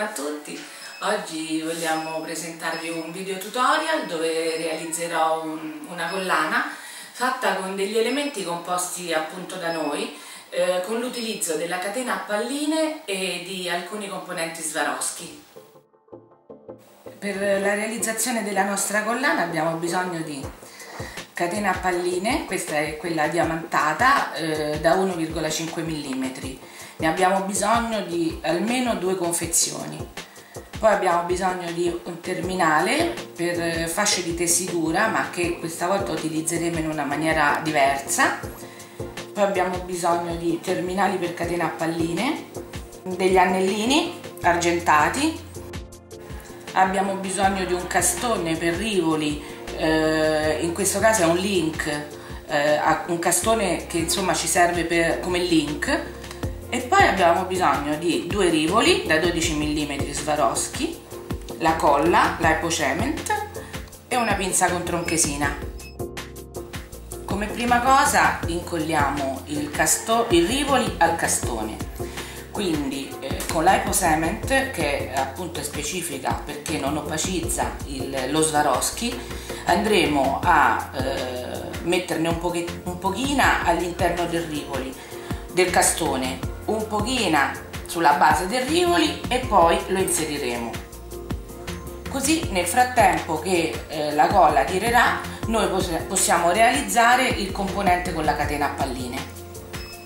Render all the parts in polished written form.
buongiorno a tutti. Oggi vogliamo presentarvi un video tutorial dove realizzerò una collana fatta con degli elementi composti appunto da noi con l'utilizzo della catena a palline e di alcuni componenti Swarovski. Per la realizzazione della nostra collana abbiamo bisogno di catena a palline, questa è quella diamantata da 1,5 mm. Ne abbiamo bisogno di almeno 2 confezioni. Poi abbiamo bisogno di un terminale per fasce di tessitura, ma che questa volta utilizzeremo in una maniera diversa. Poi abbiamo bisogno di terminali per catena a palline, degli anellini argentati. Abbiamo bisogno di un castone per rivoli, in questo caso è un link, un castone che insomma ci serve come link. E poi abbiamo bisogno di 2 rivoli da 12 mm Swarovski, la colla, l'hypo cement e una pinza con tronchesina. Come prima cosa incolliamo i rivoli al castone, quindi con l'hypo cement, che appunto è specifica perché non opacizza lo Swarovski, andremo a metterne un pochina all'interno del castone, un pochina sulla base dei rivoli e poi lo inseriremo. Così nel frattempo che la colla tirerà noi possiamo realizzare il componente con la catena a palline.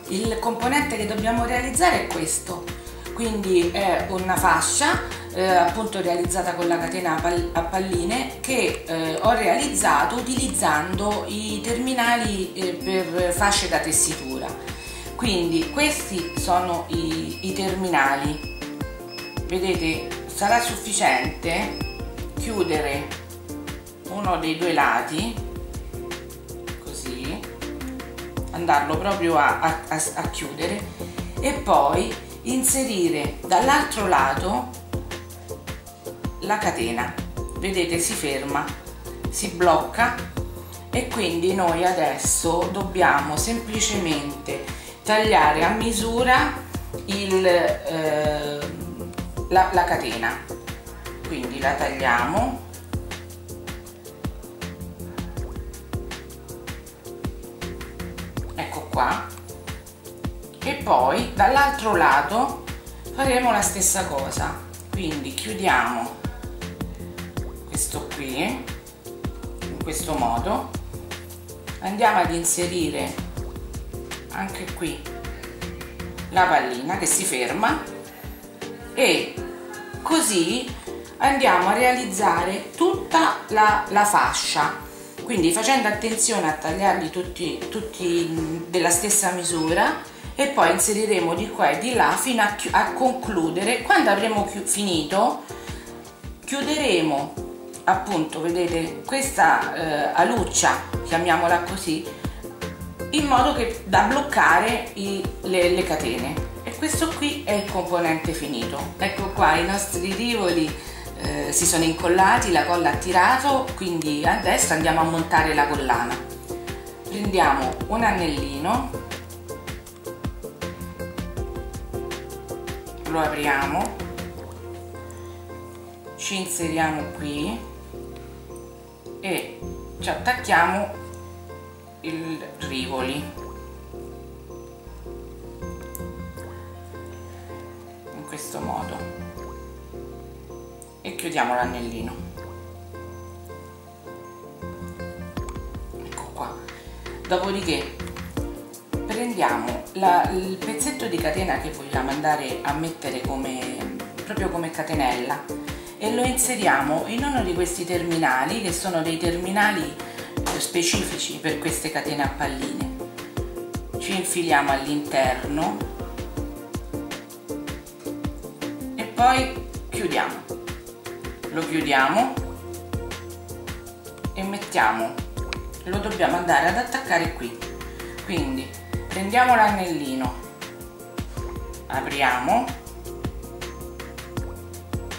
Il componente che dobbiamo realizzare è questo, quindi è una fascia appunto realizzata con la catena a palline che ho realizzato utilizzando i terminali per fasce da tessitura. Quindi questi sono i terminali, vedete, sarà sufficiente chiudere uno dei 2 lati, così, andarlo proprio a chiudere e poi inserire dall'altro lato la catena, vedete si ferma, si blocca e quindi noi adesso dobbiamo semplicemente tagliare a misura la catena, quindi la tagliamo ecco qua e poi dall'altro lato faremo la stessa cosa, quindi chiudiamo questo qui in questo modo, andiamo ad inserire anche qui la pallina che si ferma e così andiamo a realizzare tutta la fascia, quindi facendo attenzione a tagliarli tutti della stessa misura e poi inseriremo di qua e di là fino a concludere. Quando avremo finito chiuderemo appunto, vedete, questa aluccia, chiamiamola così, in modo che da bloccare le catene. E questo qui è il componente finito. Ecco qua, i nostri rivoli si sono incollati, la colla ha tirato, quindi adesso andiamo a montare la collana. Prendiamo un anellino, lo apriamo, ci inseriamo qui e ci attacchiamo i rivoli in questo modo e chiudiamo l'anellino, ecco qua. Dopodiché prendiamo il pezzetto di catena che vogliamo andare a mettere proprio come catenella e lo inseriamo in uno di questi terminali, che sono dei terminali specifici per queste catene a palline. Ci infiliamo all'interno e poi chiudiamo, lo chiudiamo e lo dobbiamo andare ad attaccare qui, quindi prendiamo l'anellino, apriamo,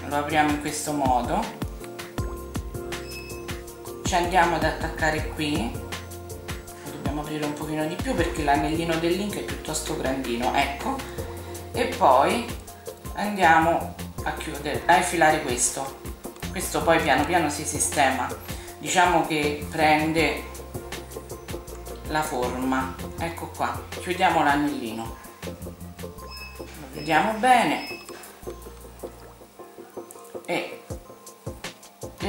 lo apriamo in questo modo, ci andiamo ad attaccare qui, lo dobbiamo aprire un pochino di più perché l'anellino del link è piuttosto grandino, ecco, e poi andiamo a chiudere, a infilare questo, poi piano piano si sistema, diciamo che prende la forma. Ecco qua, chiudiamo l'anellino, lo chiudiamo bene e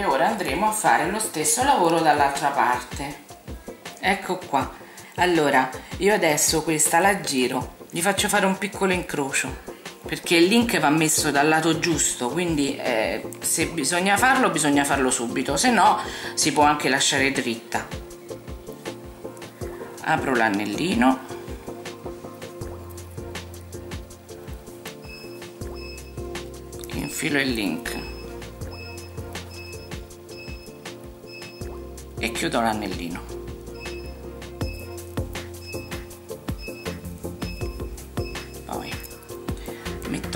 ora andremo a fare lo stesso lavoro dall'altra parte. Ecco qua, allora io adesso questa la giro, gli faccio fare un piccolo incrocio perché il link va messo dal lato giusto, quindi se bisogna farlo bisogna farlo subito, se no si può anche lasciare dritta. Apro l'anellino, infilo il link e chiudo l'anellino.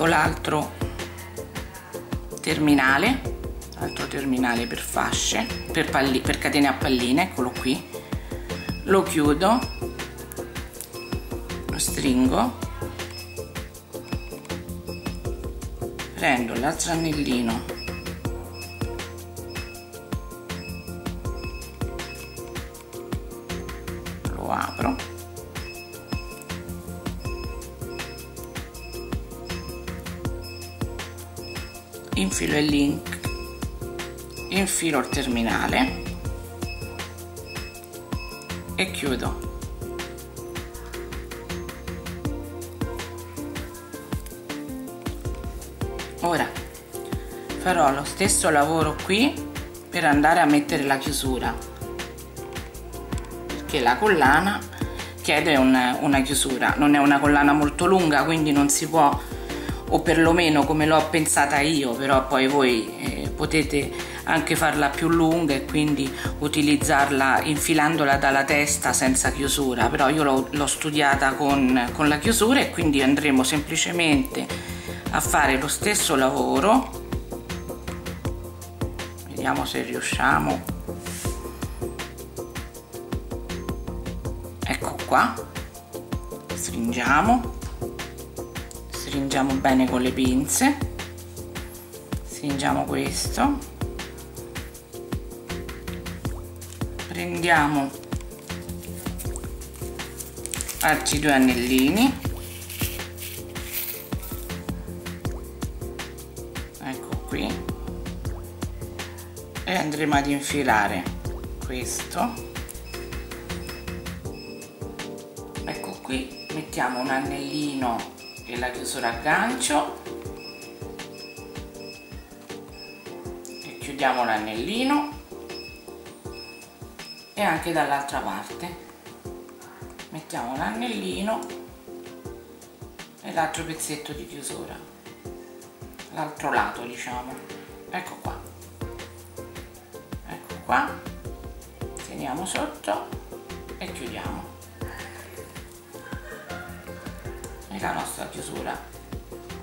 L'altro terminale, per fasce, per catene a palline, eccolo qui, lo chiudo, lo stringo, prendo l'altro anellino, lo apro, infilo il link, infilo il terminale e chiudo. Ora farò lo stesso lavoro qui per andare a mettere la chiusura, perché la collana chiede una chiusura, non è una collana molto lunga, quindi non si può, o perlomeno come l'ho pensata io, però poi voi potete anche farla più lunga e quindi utilizzarla infilandola dalla testa senza chiusura, però io l'ho studiata con la chiusura e quindi andremo semplicemente a fare lo stesso lavoro. Vediamo se riusciamo. Ecco qua, stringiamo, stringiamo bene con le pinze, stringiamo questo, prendiamo altri due anellini, ecco qui, e andremo ad infilare questo. Ecco qui, mettiamo un anellino e la chiusura a gancio e chiudiamo l'anellino, e anche dall'altra parte mettiamo l'anellino e l'altro pezzetto di chiusura, l'altro lato diciamo. Ecco qua, ecco qua, teniamo sotto e chiudiamo. La nostra chiusura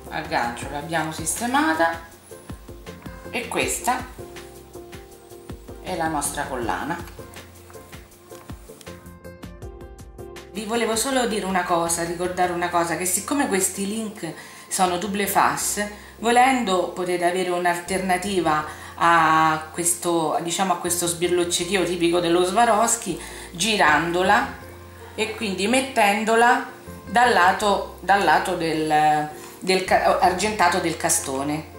a gancio l'abbiamo sistemata e questa è la nostra collana. Vi volevo solo dire una cosa, ricordare una cosa, che siccome questi link sono double face, volendo potete avere un'alternativa a questo, diciamo, a questo sbirluccichio tipico dello Swarovski, girandola e quindi mettendola dal lato del argentato del castone.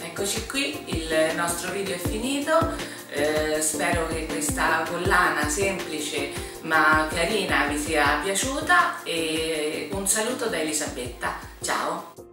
Eccoci qui, il nostro video è finito. Spero che questa collana semplice ma carina vi sia piaciuta e un saluto da Elisabetta, ciao!